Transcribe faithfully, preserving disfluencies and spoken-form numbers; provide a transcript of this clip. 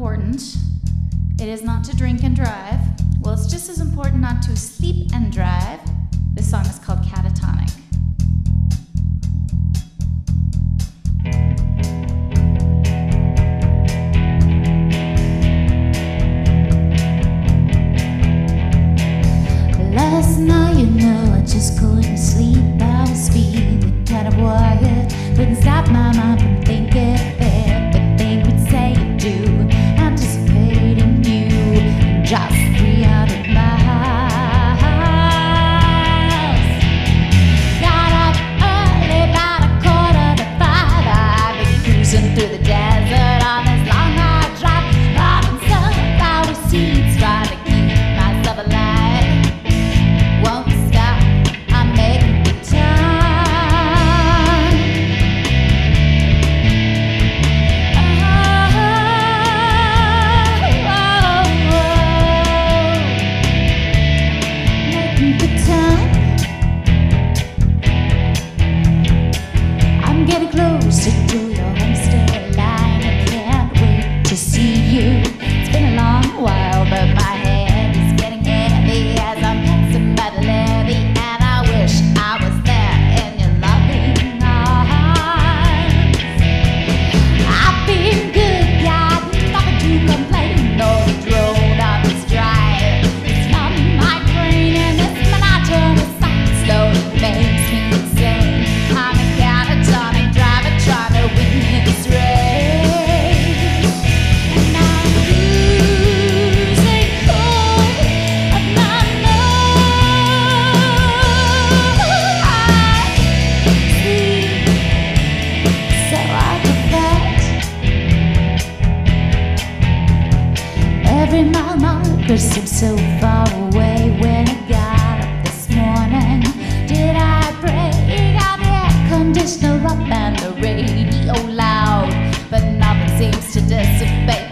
important. It is not to drink and drive. Well, it's just as important not to sleep and drive. This song is called Catatonic. Last night, you know, I just couldn't sleep. I was feeling kind of wired. Couldn't stop my mind from thinking everything we'd say and do, anticipating you, and just be out of my house. Got up early, about a quarter to five. I've been cruising through the desert on this long hard drive, robbing sunflower seeds, trying to keep myself alive. Closer to your homestead line, I can't wait to see you. It's been a long while, but my head is getting heavy as I'm passing by the levee, and I wish I was there in your loving arms. I've been good, God, nothing to complain. No, the road up is dry. It's not my brain, and this monotonous song slowly makes me insane. I'm a catatonic. Every mile marker seems so far away. When I got up this morning, did I pray? Got the air conditioner up and the radio loud, but nothing seems to dissipate.